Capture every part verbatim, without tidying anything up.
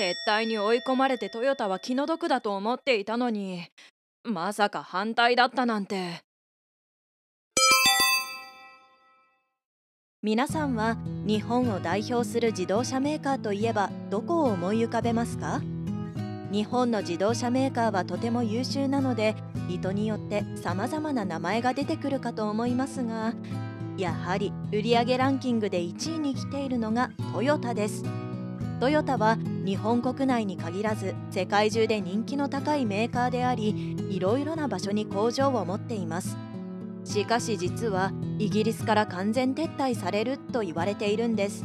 撤退に追い込まれてトヨタは気の毒だと思っていたのに、まさか反対だったなんて。皆さんは日本を代表する自動車メーカーといえばどこを思い浮かべますか？日本の自動車メーカーはとても優秀なので、人によってさまざまな名前が出てくるかと思いますが、やはり売上ランキングでいちいに来ているのがトヨタです。トヨタは日本国内に限らず世界中で人気の高いメーカーであり、いろいろな場所に工場を持っています。しかし実はイギリスから完全撤退されると言われているんです。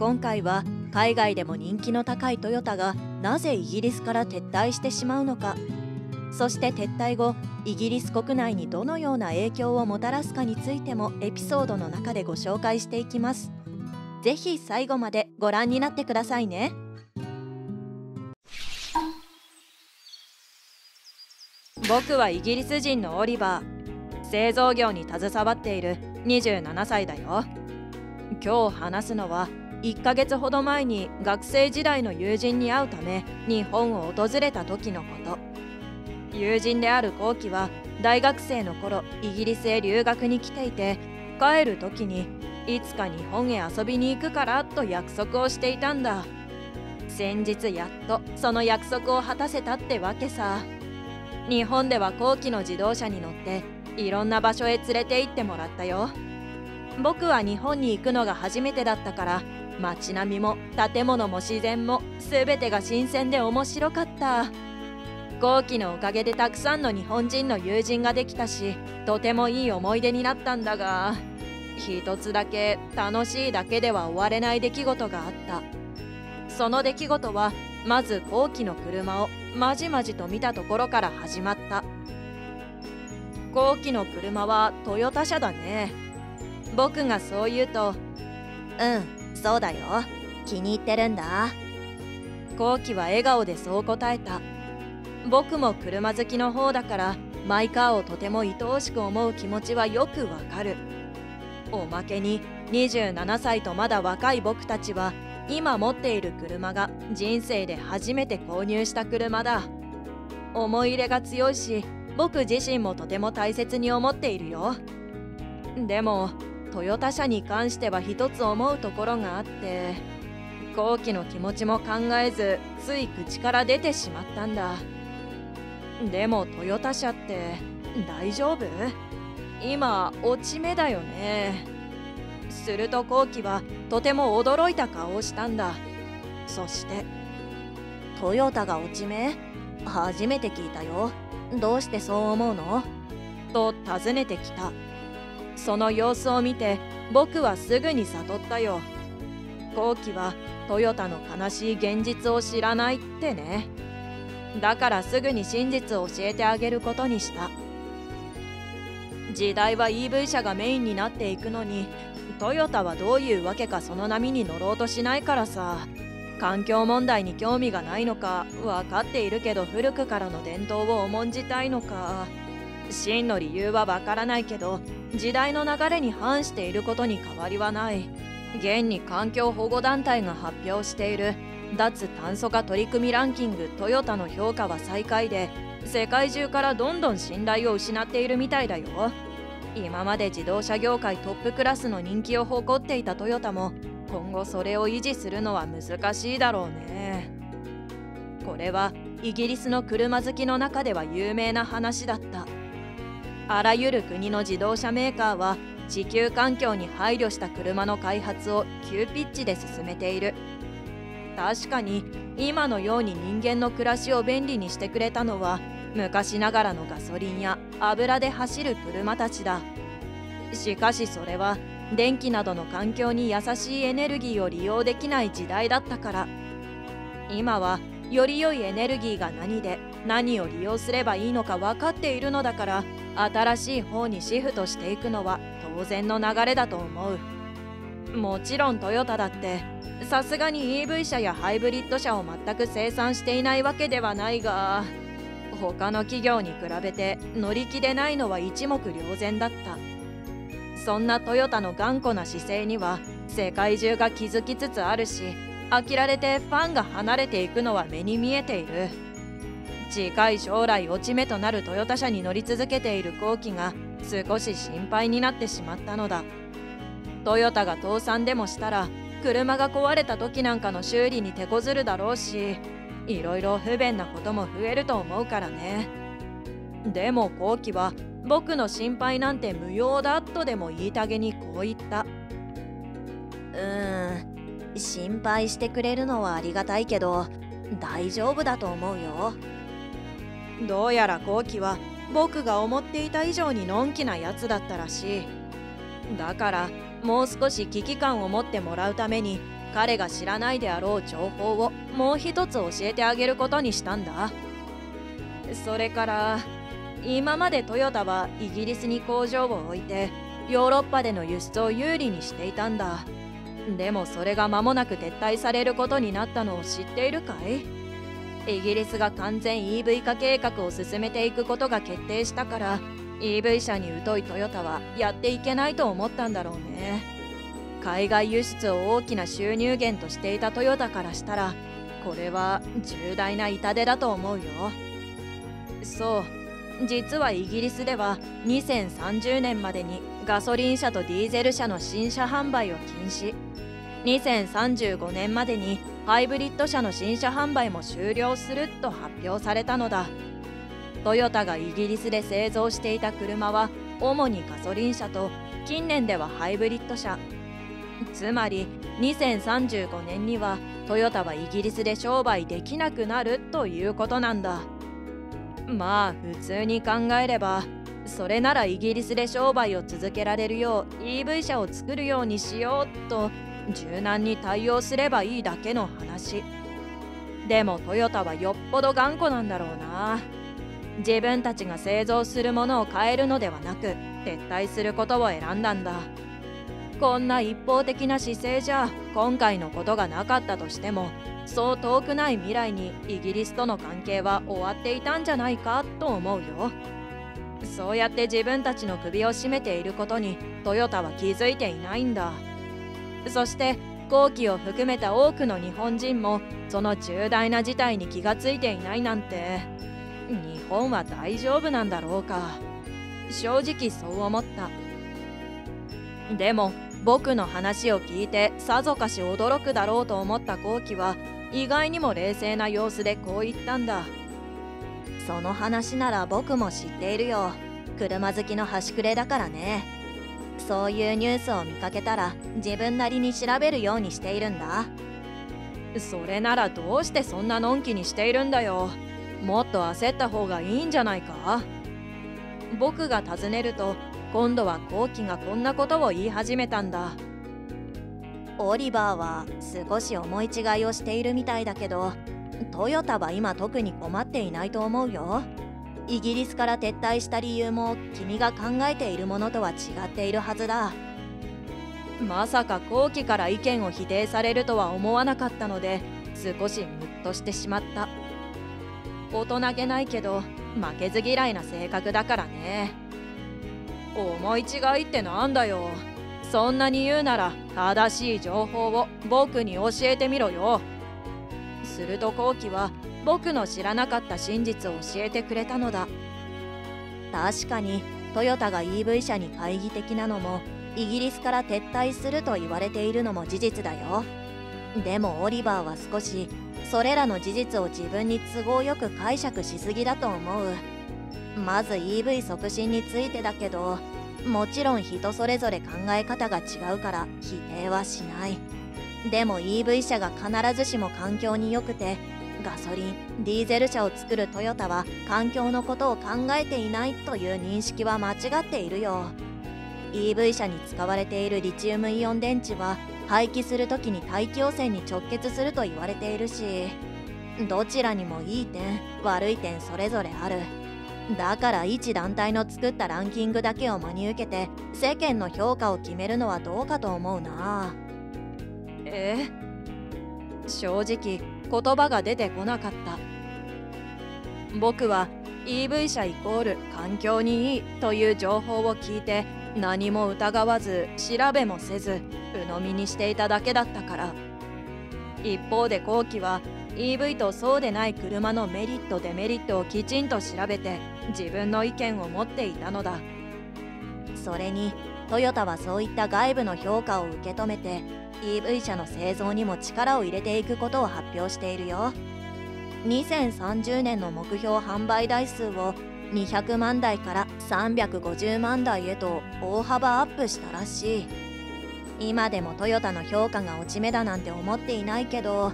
今回は海外でも人気の高いトヨタがなぜイギリスから撤退してしまうのか、そして撤退後イギリス国内にどのような影響をもたらすかについてもエピソードの中でご紹介していきます。ぜひ最後までご覧になってくださいね。僕はイギリス人のオリバー。製造業に携わっているにじゅうななさいだよ。今日話すのはいっかげつほど前に学生時代の友人に会うため日本を訪れた時のこと。友人であるコウキは大学生の頃イギリスへ留学に来ていて、帰る時にいつか日本へ遊びに行くからと約束をしていたんだ。先日やっとその約束を果たせたってわけさ。日本ではコウキの自動車に乗っていろんな場所へ連れて行ってもらったよ。僕は日本に行くのが初めてだったから、街並みも建物も自然も全てが新鮮で面白かった。後期のおかげでたくさんの日本人の友人ができたし、とてもいい思い出になったんだが、一つだけ楽しいだけでは終われない出来事があった。その出来事はまず後期の車をまじまじと見たところから始まった。後期の車はトヨタ車だね。僕がそう言うと「うん、そうだよ。気に入ってるんだ」後期は笑顔でそう答えた。僕も車好きの方だからマイカーをとても愛おしく思う気持ちはよくわかる。おまけににじゅうななさいとまだ若い僕たちは今持っている車が人生で初めて購入した車だ。思い入れが強いし、僕自身もとても大切に思っているよ。でもトヨタ車に関しては一つ思うところがあって、後期の気持ちも考えずつい口から出てしまったんだ。でもトヨタ車って大丈夫？今落ち目だよね。すると後期はとても驚いた顔をしたんだ。そして「トヨタが落ち目？初めて聞いたよ。どうしてそう思うの？」と尋ねてきた。その様子を見て僕はすぐに悟ったよ。後期はトヨタの悲しい現実を知らないってね。だからすぐに真実を教えてあげることにした。時代は イーブイ 車がメインになっていくのに、トヨタはどういうわけかその波に乗ろうとしないからさ。環境問題に興味がないのか分かっているけど、古くからの伝統を重んじたいのか、真の理由は分からないけど時代の流れに反していることに変わりはない。現に環境保護団体が発表している脱炭素化取り組みランキング、トヨタの評価は最下位で、世界中からどんどん信頼を失っているみたいだよ。今まで自動車業界トップクラスの人気を誇っていたトヨタも今後それを維持するのは難しいだろうね。これはイギリスの車好きの中では有名な話だった。あらゆる国の自動車メーカーは地球環境に配慮した車の開発を急ピッチで進めている。確かに今のように人間の暮らしを便利にしてくれたのは昔ながらのガソリンや油で走る車たちだ。しかしそれは電気などの環境に優しいエネルギーを利用できない時代だったから、今はより良いエネルギーが何で何を利用すればいいのか分かっているのだから、新しい方にシフトしていくのは当然の流れだと思う。もちろんトヨタだってさすがに イーブイ 車やハイブリッド車を全く生産していないわけではないが、他の企業に比べて乗り気でないのは一目瞭然だった。そんなトヨタの頑固な姿勢には世界中が気づきつつあるし、飽きられてファンが離れていくのは目に見えている。近い将来落ち目となるトヨタ車に乗り続けている後期が少し心配になってしまったのだ。トヨタが倒産でもしたら車が壊れた時なんかの修理に手こずるだろうし、いろいろ不便なことも増えると思うからね。でも後期は僕の心配なんて無用だとでも言いたげにこう言った。うーん、心配してくれるのはありがたいけど大丈夫だと思うよ。どうやら後期は僕が思っていた以上にのんきなやつだったらしい。だからもう少し危機感を持ってもらうために彼が知らないであろう情報をもう一つ教えてあげることにしたんだ。それから今までトヨタはイギリスに工場を置いてヨーロッパでの輸出を有利にしていたんだ。でもそれが間もなく撤退されることになったのを知っているかい？イギリスが完全 イーブイ 化計画を進めていくことが決定したから イーブイ 車に疎いトヨタはやっていけないと思ったんだろうね。海外輸出を大きな収入源としていたトヨタからしたらこれは重大な痛手だと思うよ。そう、実はイギリスではにせんさんじゅうねんまでにガソリン車とディーゼル車の新車販売を禁止、にせんさんじゅうごねんまでにハイブリッド車の新車販売も終了すると発表されたのだ。トヨタがイギリスで製造していた車は主にガソリン車と近年ではハイブリッド車、つまりにせんさんじゅうごねんにはトヨタはイギリスで商売できなくなるということなんだ。まあ普通に考えればそれならイギリスで商売を続けられるよう イーブイ 車を作るようにしようと柔軟に対応すればいいだけの話。でもトヨタはよっぽど頑固なんだろうな。自分たちが製造するものを変えるのではなく撤退することを選んだんだ。こんな一方的な姿勢じゃ今回のことがなかったとしてもそう遠くない未来にイギリスとの関係は終わっていたんじゃないかと思うよ。そうやって自分たちの首を絞めていることにトヨタは気づいていないんだ。そして後期を含めた多くの日本人もその重大な事態に気がついていないなんて、日本は大丈夫なんだろうか。正直そう思った。でも僕の話を聞いてさぞかし驚くだろうと思った後期は意外にも冷静な様子でこう言ったんだ。その話なら僕も知っているよ。車好きの端くれだからね。そういうニュースを見かけたら自分なりに調べるようにしているんだ。それならどうしてそんなのんきにしているんだよ。もっと焦った方がいいんじゃないか。僕が尋ねると今度は後期がこんなことを言い始めたんだ。オリバーは少し思い違いをしているみたいだけどトヨタは今特に困っていないと思うよ。イギリスから撤退した理由も君が考えているものとは違っているはずだ。まさか後期から意見を否定されるとは思わなかったので少しムッとしてしまった。大人げないけど負けず嫌いな性格だからね。思い違いってなんだよ。そんなに言うなら正しい情報を僕に教えてみろよ。すると後期は僕の知らなかった真実を教えてくれたのだ。確かにトヨタが イーブイ 車に懐疑的なのもイギリスから撤退すると言われているのも事実だよ。でもオリバーは少しそれらの事実を自分に都合よく解釈しすぎだと思う。まず イーブイ 促進についてだけど、もちろん人それぞれ考え方が違うから否定はしない。でも イーブイ 車が必ずしも環境に良くてガソリン、ディーゼル車を作るトヨタは環境のことを考えていないという認識は間違っているよ。 イーブイ 車に使われているリチウムイオン電池は廃棄する時に大気汚染に直結すると言われているし、どちらにもいい点悪い点それぞれある。だから一団体の作ったランキングだけを真に受けて世間の評価を決めるのはどうかと思うな。え正直言葉が出てこなかった。僕は イーブイ 車イコール環境にいいという情報を聞いて何も疑わず調べもせず鵜呑みにしていただけだったから、一方で後期は イーブイ とそうでない車のメリットデメリットをきちんと調べて自分の意見を持っていたのだ。それにトヨタはそういった外部の評価を受け止めて イーブイ 車の製造にも力を入れていくことを発表しているよ。にせんさんじゅうねんの目標販売台数をにひゃくまんだいからさんびゃくごじゅうまんだいへと大幅アップしたらしい。今でもトヨタの評価が落ち目だなんて思っていないけど、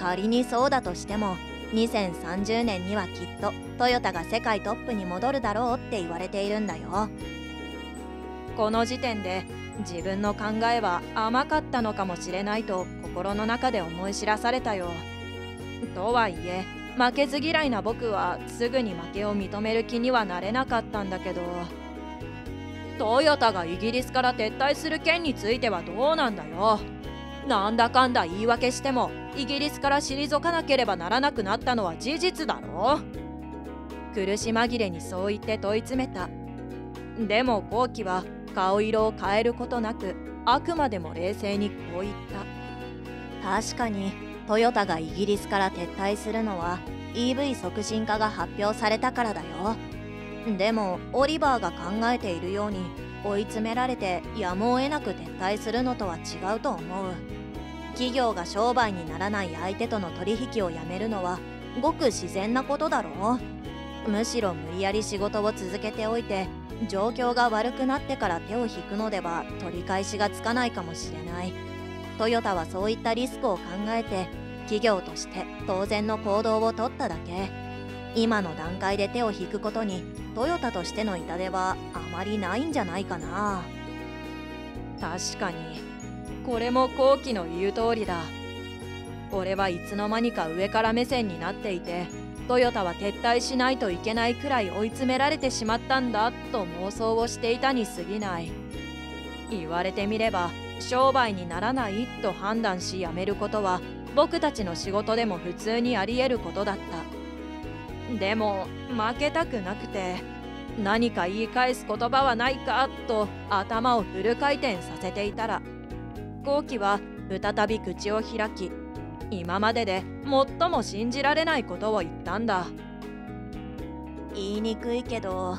仮にそうだとしてもにせんさんじゅうねんにはきっとトヨタが世界トップに戻るだろうって言われているんだよ。この時点で自分の考えは甘かったのかもしれないと心の中で思い知らされたよ。とはいえ負けず嫌いな僕はすぐに負けを認める気にはなれなかったんだけど、トヨタがイギリスから撤退する件についてはどうなんだよ。なんだかんだ言い訳してもイギリスから退かなければならなくなったのは事実だろ。苦し紛れにそう言って問い詰めた。でも後期は顔色を変えることなくあくまでも冷静にこう言った。確かにトヨタがイギリスから撤退するのは イーブイ 促進化が発表されたからだよ。でもオリバーが考えているように追い詰められてやむを得なく撤退するのとは違うと思う。企業が商売にならない相手との取引をやめるのはごく自然なことだろう。むしろ無理やり仕事を続けておいて状況が悪くなってから手を引くのでは取り返しがつかないかもしれない。トヨタはそういったリスクを考えて企業として当然の行動をとっただけ。今の段階で手を引くことにトヨタとしての痛手はあまりないんじゃないかな。確かにこれも後期の言う通りだ。俺はいつの間にか上から目線になっていてトヨタは撤退しないといけないくらい追い詰められてしまったんだと妄想をしていたに過ぎない。言われてみれば商売にならないと判断し辞めることは僕たちの仕事でも普通にありえることだった。でも負けたくなくて何か言い返す言葉はないかと頭をフル回転させていたら後期は再び口を開き今までで最も信じられないことを言ったんだ。言いにくいけど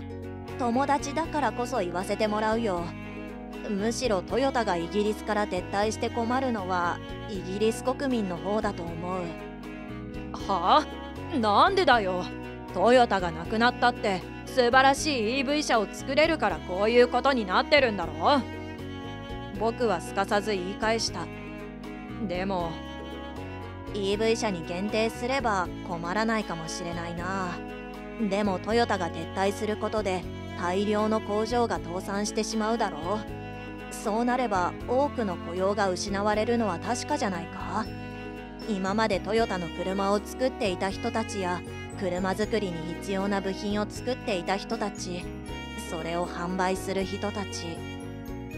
友達だからこそ言わせてもらうよ。むしろトヨタがイギリスから撤退して困るのはイギリス国民の方だと思う。はあ？なんでだよ。トヨタがなくなったって素晴らしい イーブイ 車を作れるからこういうことになってるんだろう。僕はすかさず言い返した。でも イーブイ 車に限定すれば困らないかもしれないな。でもトヨタが撤退することで大量の工場が倒産してしまうだろう。そうなれば多くの雇用が失われるのは確かじゃないか。今までトヨタの車を作っていた人たちや車作りに必要な部品を作っていた人たち、それを販売する人たち、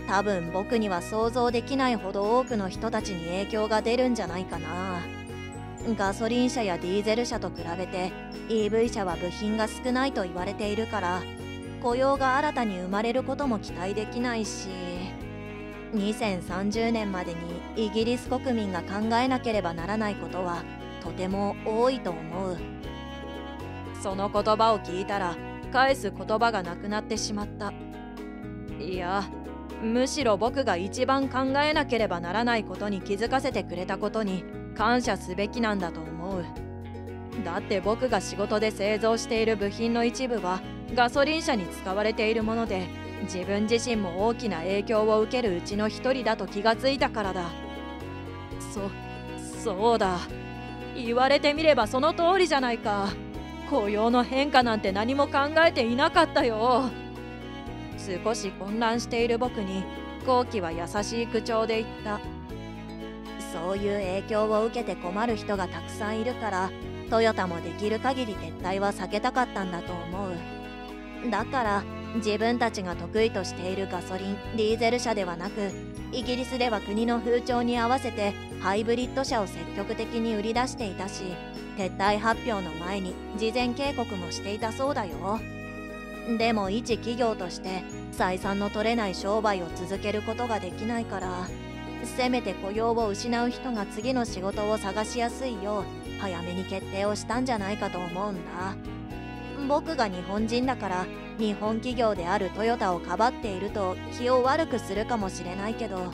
多分僕には想像できないほど多くの人たちに影響が出るんじゃないかな。ガソリン車やディーゼル車と比べて イーブイ 車は部品が少ないと言われているから雇用が新たに生まれることも期待できないし、にせんさんじゅうねんまでにイギリス国民が考えなければならないことはとても多いと思う。その言葉を聞いたら返す言葉がなくなってしまった。いやむしろ僕が一番考えなければならないことに気づかせてくれたことに感謝すべきなんだと思う。だって僕が仕事で製造している部品の一部はガソリン車に使われているもので自分自身も大きな影響を受けるうちの一人だと気がついたからだ。そ、そうだ。言われてみればその通りじゃないか。雇用の変化なんて何も考えていなかったよ。少し混乱している僕に後期は優しい口調で言った。そういう影響を受けて困る人がたくさんいるからトヨタもできる限り撤退は避けたかったんだと思う。だから自分たちが得意としているガソリンディーゼル車ではなくイギリスでは国の風潮に合わせてハイブリッド車を積極的に売り出していたし撤退発表の前に事前警告もしていたそうだよ。でも一企業として採算の取れない商売を続けることができないからせめて雇用を失う人が次の仕事を探しやすいよう早めに決定をしたんじゃないかと思うんだ。僕が日本人だから日本企業であるトヨタをかばっていると気を悪くするかもしれないけど、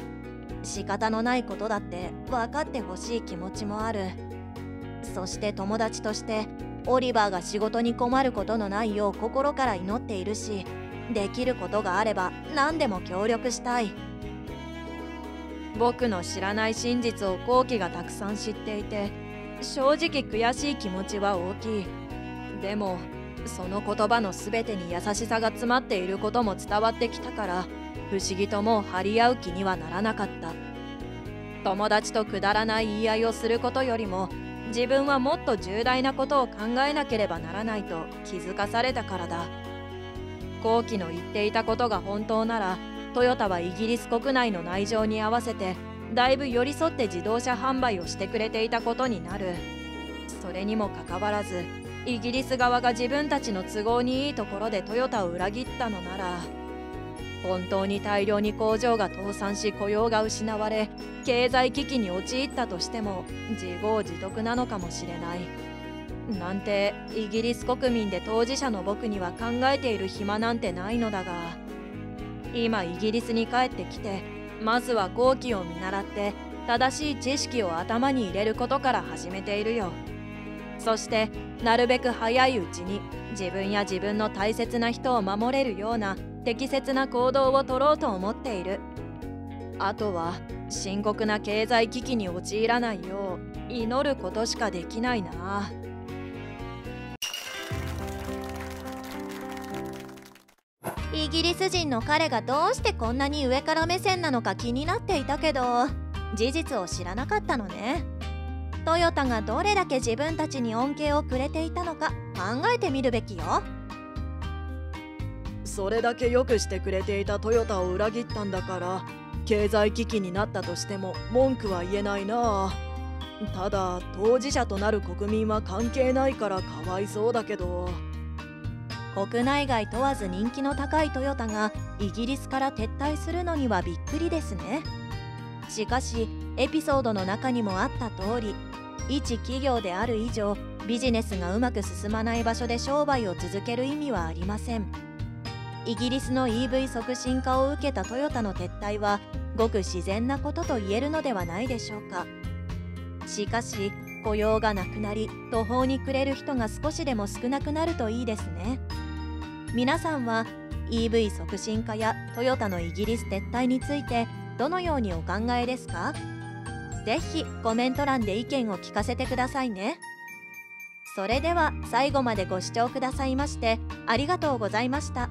仕方のないことだって分かってほしい気持ちもある。そして友達としてオリバーが仕事に困ることのないよう心から祈っているし、できることがあれば何でも協力したい。僕の知らない真実をコウキがたくさん知っていて、正直悔しい気持ちは大きい。でもその言葉の全てに優しさが詰まっていることも伝わってきたから、不思議ともう張り合う気にはならなかった。友達とくだらない言い合いをすることよりも、自分はもっと重大なことを考えなければならないと気づかされたからだ。コウキの言っていたことが本当なら、トヨタはイギリス国内の内情に合わせてだいぶ寄り添って自動車販売をしてくれていたことになる。それにもかかわらずイギリス側が自分たちの都合にいいところでトヨタを裏切ったのなら、本当に大量に工場が倒産し雇用が失われ経済危機に陥ったとしても自業自得なのかもしれないなんて、イギリス国民で当事者の僕には考えている暇なんてないのだが、今イギリスに帰ってきてまずは後期を見習って正しい知識を頭に入れることから始めているよ。そしてなるべく早いうちに自分や自分の大切な人を守れるような適切な行動をとろうと思っている。あとは深刻な経済危機に陥らないよう祈ることしかできないな。イギリス人の彼がどうしてこんなに上から目線なのか気になっていたけど、事実を知らなかったのね。トヨタがどれだけ自分たちに恩恵をくれていたのか考えてみるべきよ。それだけよくしてくれていたトヨタを裏切ったんだから、経済危機になったとしても文句は言えないな。ただ当事者となる国民は関係ないからかわいそうだけど。国内外問わず人気の高いトヨタがイギリスから撤退するのにはびっくりですね。しかしエピソードの中にもあった通り、一企業である以上ビジネスがうまく進まない場所で商売を続ける意味はありません。イギリスの イーブイ 促進化を受けたトヨタの撤退はごく自然なことと言えるのではないでしょうか。しかし雇用がなくなり途方に暮れる人が少しでも少なくなるといいですね。皆さんは イーブイ 促進化やトヨタのイギリス撤退についてどのようにお考えですか？ぜひコメント欄で意見を聞かせてくださいね。それでは最後までご視聴くださいましてありがとうございました。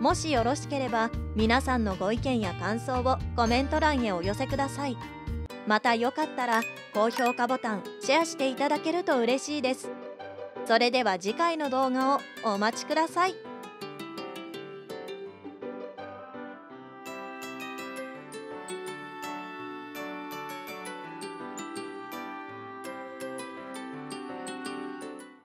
もしよろしければ皆さんのご意見や感想をコメント欄へお寄せください。またよかったら高評価ボタン、シェアしていただけると嬉しいです。それでは次回の動画をお待ちください。